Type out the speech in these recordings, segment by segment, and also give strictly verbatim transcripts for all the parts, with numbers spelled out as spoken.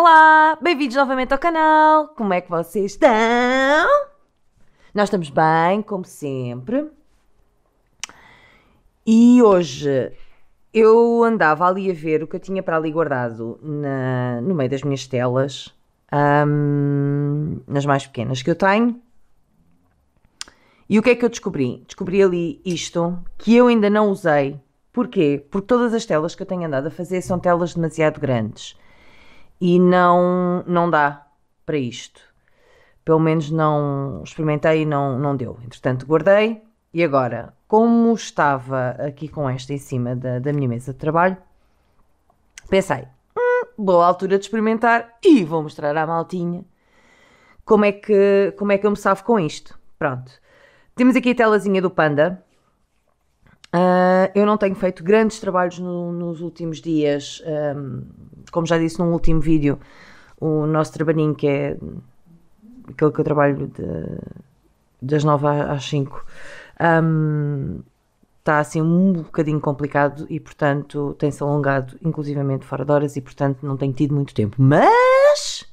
Olá, bem-vindos novamente ao canal, como é que vocês estão? Nós estamos bem, como sempre. E hoje eu andava ali a ver o que eu tinha para ali guardado na, no meio das minhas telas, hum, nas mais pequenas que eu tenho. E o que é que eu descobri? Descobri ali isto, que eu ainda não usei. Porquê? Porque todas as telas que eu tenho andado a fazer são telas demasiado grandes. E não, não dá para isto. Pelo menos não experimentei e não, não deu. Entretanto, guardei. E agora, como estava aqui com esta em cima da, da minha mesa de trabalho, pensei, hum, boa altura de experimentar e vou mostrar à maltinha como é que, como é que eu me salvo com isto. Pronto. Temos aqui a telazinha do Panda. Uh, eu não tenho feito grandes trabalhos no, nos últimos dias. Um, como já disse num último vídeo, o nosso trabalhinho, que é aquele que eu trabalho de, das nove às cinco, um, está assim um bocadinho complicado e, portanto, tem-se alongado, inclusivamente fora de horas, e, portanto, não tenho tido muito tempo. Mas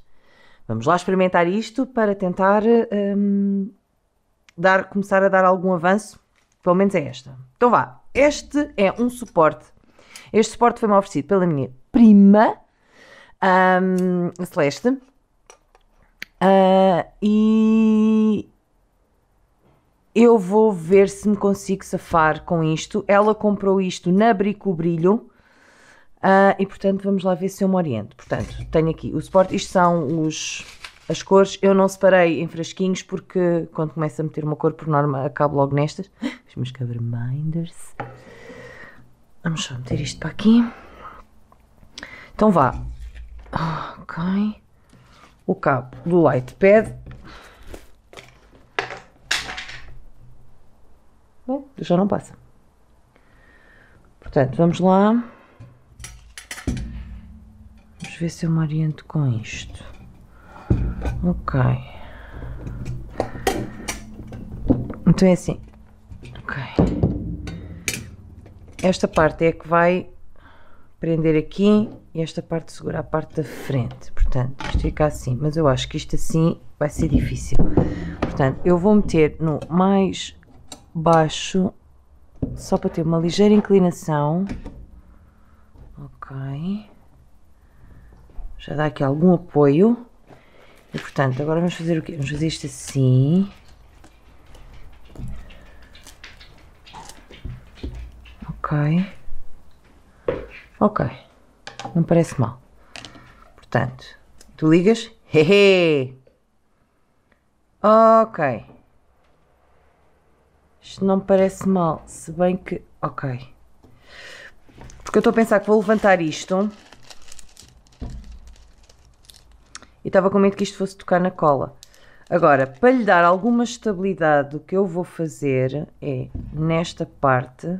vamos lá experimentar isto para tentar um, dar, começar a dar algum avanço. Pelo menos é esta. Então vá, este é um suporte. Este suporte foi-me oferecido pela minha prima, um, a Celeste. Uh, e eu vou ver se me consigo safar com isto. Ela comprou isto na Brico Brilho. Uh, e portanto vamos lá ver se eu me oriento. Portanto, tenho aqui o suporte. Isto são os... As cores eu não separei em frasquinhos porque quando começa a meter uma cor, por norma, acabo logo nestas. Os meus coverbinders. Vamos só meter isto para aqui. Então vá. Ok. O cabo do light pad. Bem, já não passa. Portanto, vamos lá. Vamos ver se eu me oriento com isto. Ok. Então é assim. Ok. Esta parte é que vai prender aqui e esta parte segura a parte da frente. Portanto, isto fica assim. Mas eu acho que isto assim vai ser difícil. Portanto, eu vou meter no mais baixo só para ter uma ligeira inclinação. Ok. Já dá aqui algum apoio. E, portanto, agora vamos fazer o quê? Vamos fazer isto assim. Ok. Ok. Não parece mal. Portanto, tu ligas. Hehe. Ok. Isto não parece mal, se bem que... Ok. Porque eu estou a pensar que vou levantar isto. E estava com medo que isto fosse tocar na cola. Agora, para lhe dar alguma estabilidade, o que eu vou fazer é, nesta parte,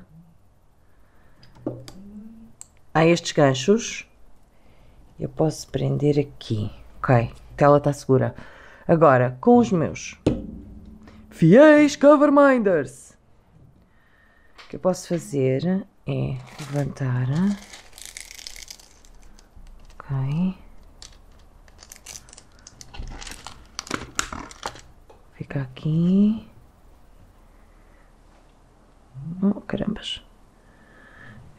há estes ganchos. Eu posso prender aqui. Ok, a tela está segura. Agora, com os meus fiéis coverbinders, o que eu posso fazer é levantar. Ok. Fica aqui. Oh, carambas.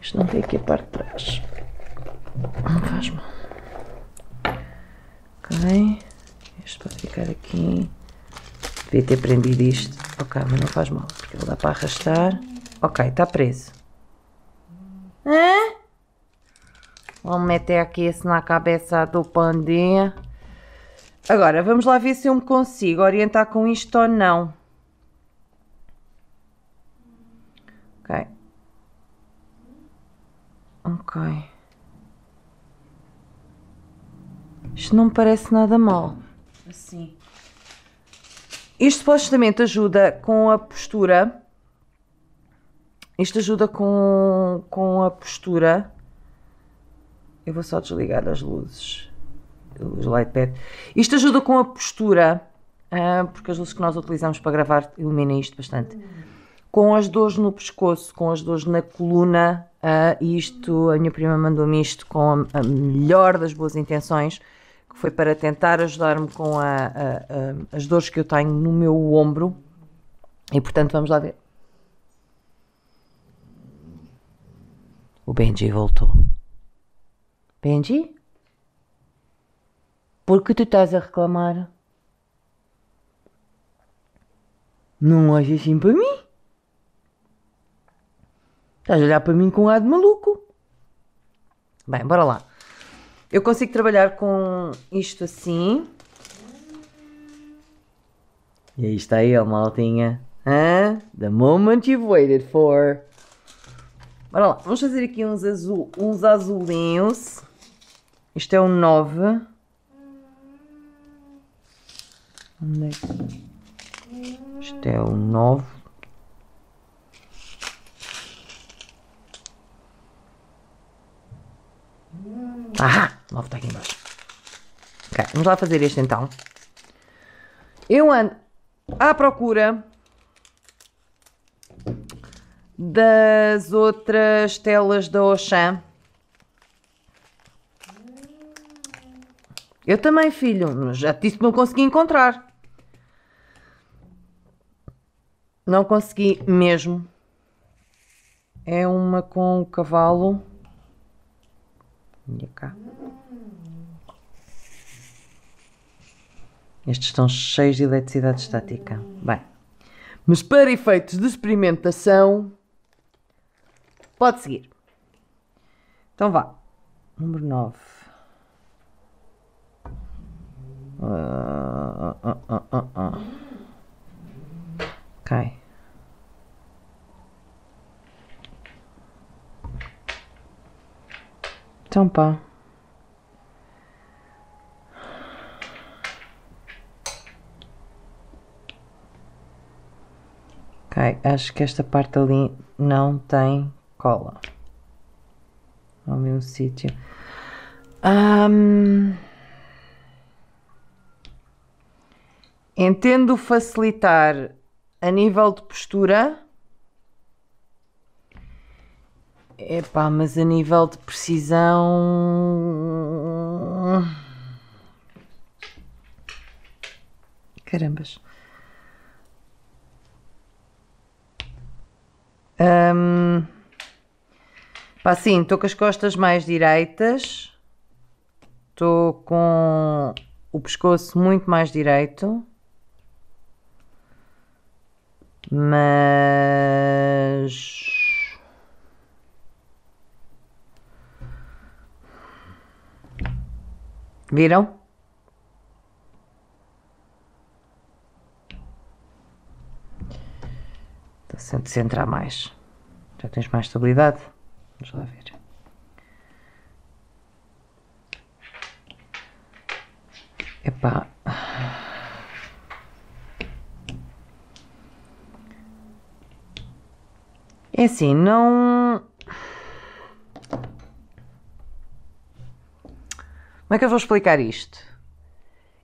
Isto não tem aqui a parte de trás. Não faz mal. Ok. Isto pode ficar aqui. Devia ter prendido isto. Ok, mas não faz mal, porque ele dá para arrastar. Ok, está preso. Hã? Vamos meter aqui esse na cabeça do pandinha. Agora, vamos lá ver se eu me consigo orientar com isto ou não. Ok. Ok. Isto não me parece nada mal. Assim. Isto supostamente ajuda com a postura. Isto ajuda com, com a postura. Eu vou só desligar as luzes. Os light pad. Isto ajuda com a postura, porque as luzes que nós utilizamos para gravar iluminam isto bastante. Com as dores no pescoço, com as dores na coluna, isto, a minha prima mandou-me isto com a melhor das boas intenções, foi para tentar ajudar-me com a, a, a, as dores que eu tenho no meu ombro, e portanto vamos lá ver. O Benji voltou. Benji? Por que tu estás a reclamar? Não olhas assim para mim? Estás a olhar para mim com um ar de maluco. Bem, bora lá. Eu consigo trabalhar com isto assim. E aí está ele, maltinha. Hã? The moment you've waited for. Bora lá. Vamos fazer aqui uns, azul, uns azulinhos. Isto é um nove. Onde é que... Isto é o nove. Ah, nove está aqui embaixo. Ok, vamos lá fazer este então. Eu ando à procura das outras telas da Auchan. Eu também, filho, já te disse que não consegui encontrar. Não consegui mesmo. É uma com o cavalo. Olha cá. Estes estão cheios de eletricidade estática. Bem. Mas para efeitos de experimentação, pode seguir. Então vá. Número nove. Ah, ah, ah, ah, ah. Ok. Então pá. Ok, acho que esta parte ali não tem cola. Ao meu sítio. Um... Entendo facilitar a nível de postura. Epá, mas a nível de precisão... Carambas. Hum... Pá, sim, estou com as costas mais direitas. Estou com o pescoço muito mais direito. Mas... Viram? Estou sem te centrar mais. Já tens mais estabilidade? Vamos lá ver. Epá... É assim, não... Como é que eu vou explicar isto?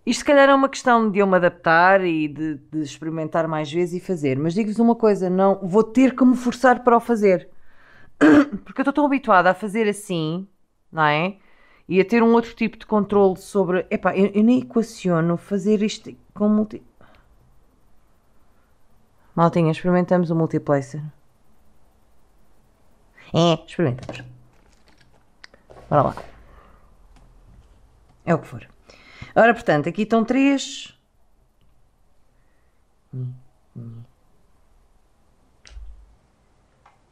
Isto se calhar é uma questão de eu me adaptar e de, de experimentar mais vezes e fazer. Mas digo-vos uma coisa, não vou ter que me forçar para o fazer. Porque eu estou tão habituada a fazer assim, não é? E a ter um outro tipo de controle sobre... Epá, eu, eu nem equaciono fazer isto com multi... Maltinha, experimentamos o multiplacer. É, experimentamos. Bora lá. É o que for. Ora, portanto, aqui estão três.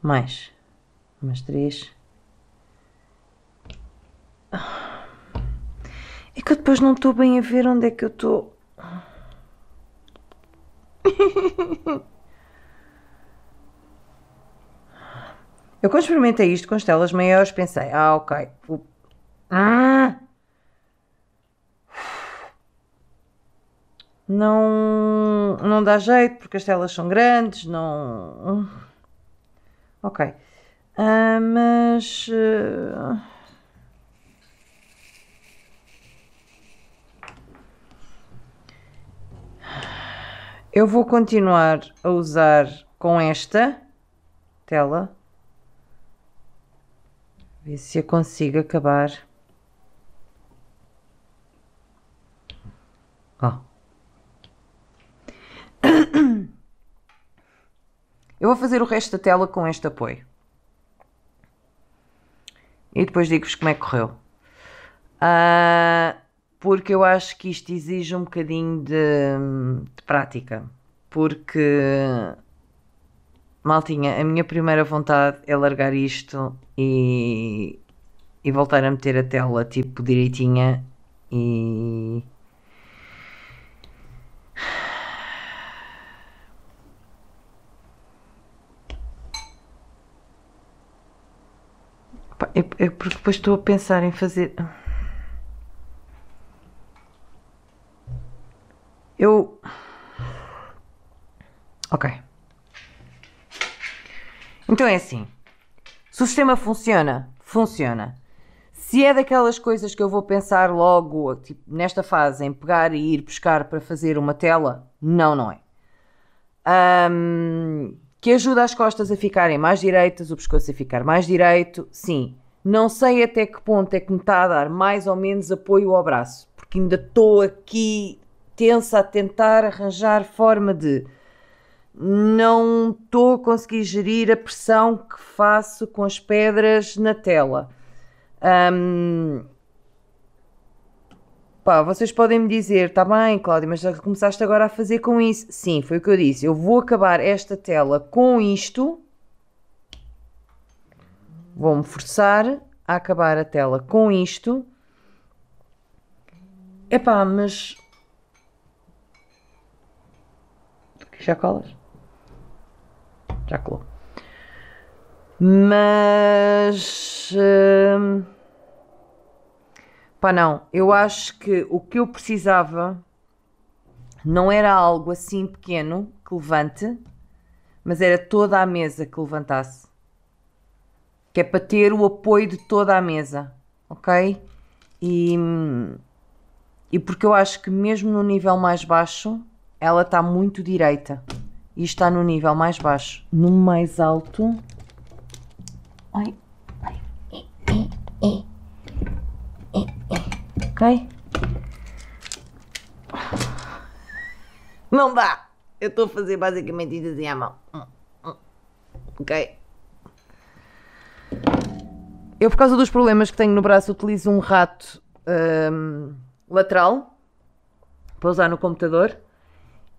Mais. Mais três. É que eu depois não estou bem a ver onde é que eu estou. Eu quando experimentei isto com as telas maiores pensei, ah, ok. Ah! Não, não dá jeito porque as telas são grandes, não... Ok. Ah, mas... Eu vou continuar a usar com esta tela. Ver se eu consigo acabar Ó. Eu vou fazer o resto da tela com este apoio. E depois digo-vos como é que correu. Uh, porque eu acho que isto exige um bocadinho de, de prática. Porque, maltinha, a minha primeira vontade é largar isto e, e voltar a meter a tela tipo direitinha e... É porque depois estou a pensar em fazer... Eu... Ok. Então é assim. Se o sistema funciona, funciona. Se é daquelas coisas que eu vou pensar logo, tipo, nesta fase, em pegar e ir buscar para fazer uma tela, não, não é. Um... Que ajuda as costas a ficarem mais direitas, o pescoço a ficar mais direito, sim. Não sei até que ponto é que me está a dar mais ou menos apoio ao braço, porque ainda estou aqui tensa a tentar arranjar forma de... Não estou a conseguir gerir a pressão que faço com as pedras na tela. Hum... Pá, vocês podem me dizer, está bem, Cláudia, mas já começaste agora a fazer com isso. Sim, foi o que eu disse. Eu vou acabar esta tela com isto. Vou-me forçar a acabar a tela com isto. Epá, mas... Já colas? Já colou. Mas... Hum... Pá, não, eu acho que o que eu precisava não era algo assim pequeno que levante, mas era toda a mesa que levantasse. Que é para ter o apoio de toda a mesa, ok? E, e porque eu acho que mesmo no nível mais baixo, ela está muito direita. E está no nível mais baixo. No mais alto... Ai, ai, ai, ai, ai. Ok? Não dá! Eu estou a fazer basicamente isso assim à mão. Ok? Eu, por causa dos problemas que tenho no braço, utilizo um rato um, lateral para usar no computador.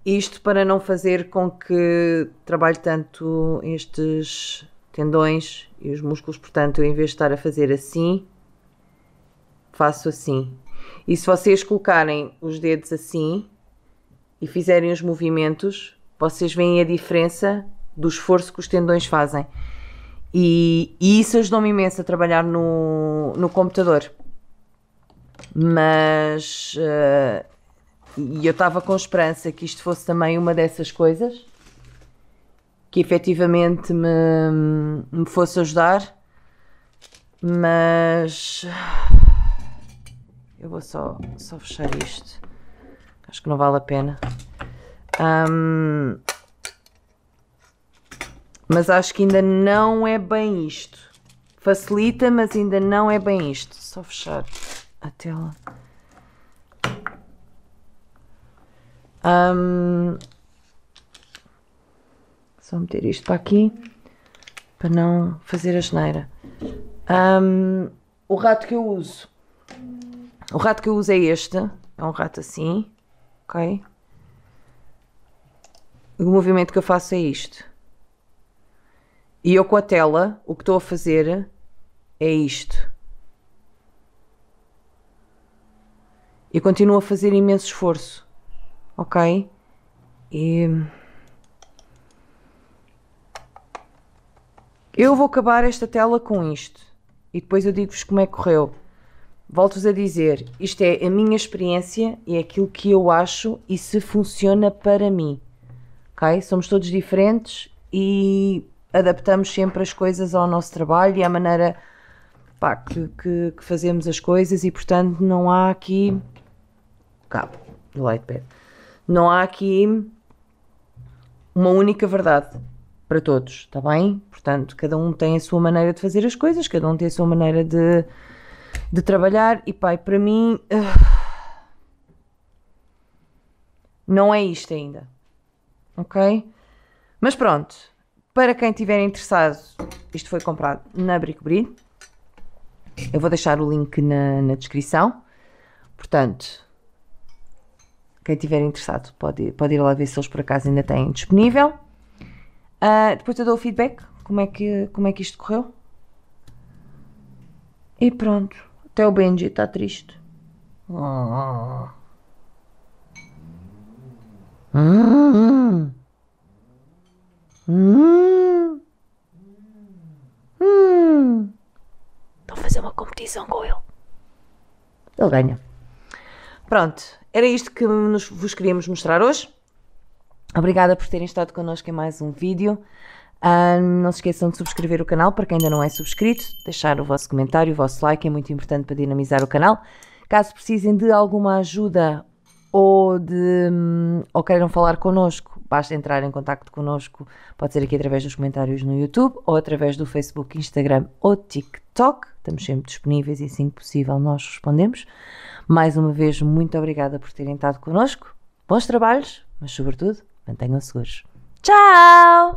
Isto para não fazer com que trabalhe tanto estes tendões e os músculos. Portanto, eu, em vez de estar a fazer assim, faço assim. E se vocês colocarem os dedos assim e fizerem os movimentos, vocês veem a diferença do esforço que os tendões fazem. E, e isso ajudou-me imenso a trabalhar no, no computador. Mas uh, eu estava com esperança que isto fosse também uma dessas coisas que efetivamente me, me fosse ajudar. Mas... Eu vou só, só fechar isto. Acho que não vale a pena. Um, mas acho que ainda não é bem isto. Facilita, mas ainda não é bem isto. Só fechar a tela. Um, só meter isto para aqui. Para não fazer a asneira. Um, o rato que eu uso. O rato que eu uso é este, é um rato assim, ok? O movimento que eu faço é isto. E eu com a tela, o que estou a fazer é isto. E continuo a fazer imenso esforço, ok? E... Eu vou acabar esta tela com isto. E depois eu digo-vos como é que correu. Volto-vos a dizer, isto é a minha experiência, é aquilo que eu acho e se funciona para mim, ok? Somos todos diferentes e adaptamos sempre as coisas ao nosso trabalho e à maneira pá, que, que, que fazemos as coisas e, portanto, não há aqui... Cabo do iPad. Não há aqui uma única verdade para todos, está bem? Portanto, cada um tem a sua maneira de fazer as coisas, cada um tem a sua maneira de... de trabalhar e, pai, para mim, uh, Não é isto ainda, ok? Mas pronto, para quem estiver interessado, isto foi comprado na Brico Brilho. Eu vou deixar o link na, na descrição. Portanto, quem estiver interessado pode, pode ir lá ver se eles por acaso ainda têm disponível. Uh, depois eu dou o feedback, como é que, como é que isto correu. E pronto, até o Benji está triste. Oh. Hum, hum. Hum. Estão a fazer uma competição com ele. Ele ganha. Pronto, era isto que nos, vos queríamos mostrar hoje. Obrigada por terem estado connosco em mais um vídeo. Uh, não se esqueçam de subscrever o canal para quem ainda não é subscrito. Deixar o vosso comentário, o vosso like é muito importante para dinamizar o canal. Caso precisem de alguma ajuda ou, de, ou queiram falar connosco, basta entrar em contacto connosco, pode ser aqui através dos comentários no YouTube ou através do Facebook, Instagram ou TikTok. Estamos sempre disponíveis e assim que possível nós respondemos. Mais uma vez, muito obrigada por terem estado connosco. Bons trabalhos, mas sobretudo, mantenham-se seguros. Tchau!